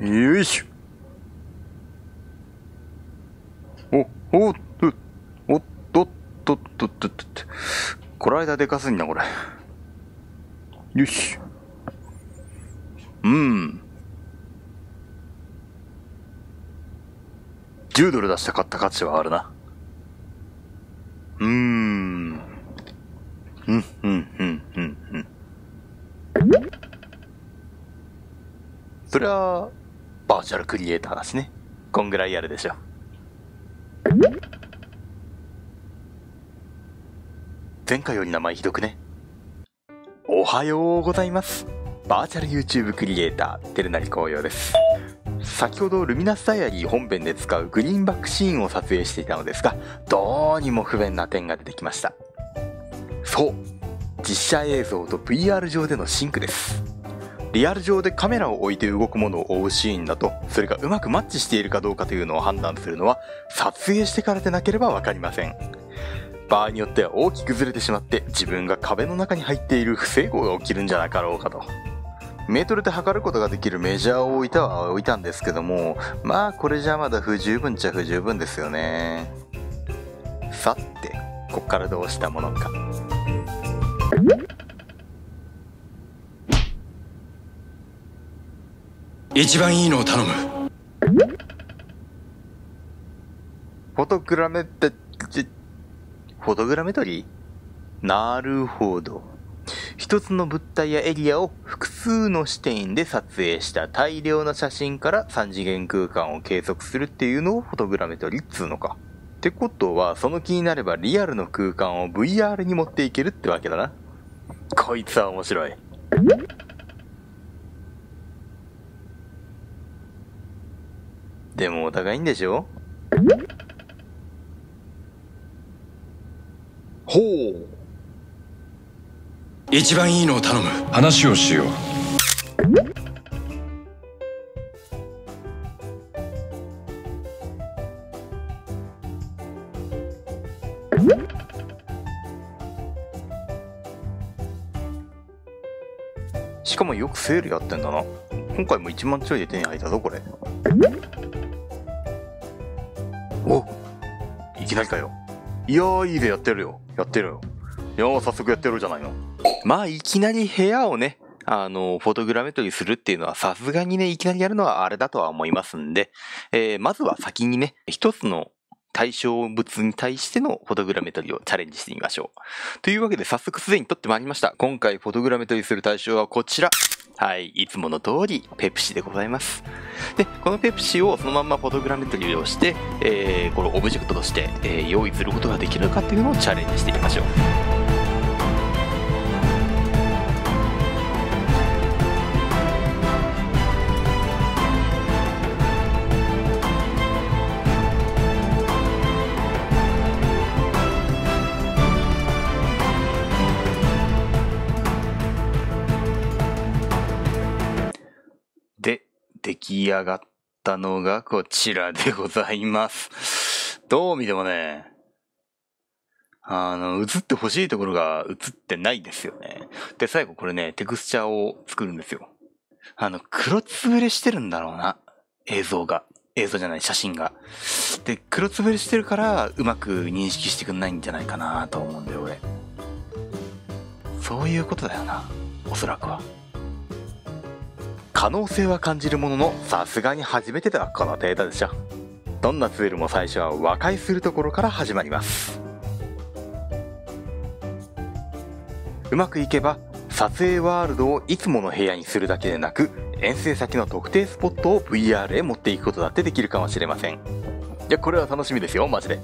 よいしょ。おっと、おっとっとっとっとっと。この間でかすんな、これ。よし。10ドル出して買った価値はあるな。そりゃ、バーチャルクリエイターだしね。こんぐらいやるでしょ。前回より名前ひどくね。おはようございます。バーチャル YouTube クリエイター照成光陽です。先ほどルミナスダイアリー本編で使うグリーンバックシーンを撮影していたのですが、どうにも不便な点が出てきました。そう、実写映像と VR 上でのシンクです。リアル上でカメラを置いて動くものを追うシーンだと、それがうまくマッチしているかどうかというのを判断するのは撮影してからでなければ分かりません。場合によっては大きくずれてしまって、自分が壁の中に入っている不整合が起きるんじゃなかろうかと。メートルで測ることができるメジャーを置いたんですけども、まあこれじゃまだ不十分っちゃ不十分ですよね。さて、こっからどうしたものか。一番いいのを頼む。フォトグラメトリー。なるほど。一つの物体やエリアを複数の視点で撮影した大量の写真から3次元空間を計測するっていうのをフォトグラメトリーっつうのか。ってことは、その気になればリアルの空間を VR に持っていけるってわけだな。こいつは面白い。でもお互いんでしょ。ほう。一番いいのを頼む。話をしよう。しかもよくセールやってんだな。今回も1万ちょいで手に入ったぞこれ。お、いきなりかよ。いやー、いいぜ、やってるよ。いやー、早速やってるじゃないの。まあいきなり部屋をね、フォトグラメトリーするっていうのはさすがにね、いきなりやるのはあれだとは思いますんで、まずは先にね、一つの対象物に対してのフォトグラメトリーをチャレンジしてみましょう。というわけで早速すでに撮ってまいりました。今回フォトグラメトリーする対象はこちら。はい、いつもの通りペプシでございます。で、このペプシをそのまんまフォトグラメトリーをして、このオブジェクトとして、用意することができるのかっていうのをチャレンジしていきましょう。出来上がったのがこちらでございます。どう見てもね、映ってほしいところが映ってないですよね。で、最後これね、テクスチャーを作るんですよ。黒つぶれしてるんだろうな。写真が。で、黒つぶれしてるから、うまく認識してくんないんじゃないかなと思うんだよ、俺。そういうことだよな。おそらくは。可能性は感じるものの、さすがに初めてだこのデータでしょ。どんなツールも最初は和解するところから始まります。うまくいけば撮影ワールドをいつもの部屋にするだけでなく、遠征先の特定スポットを VR へ持っていくことだってできるかもしれません。いや、これは楽しみですよマジで。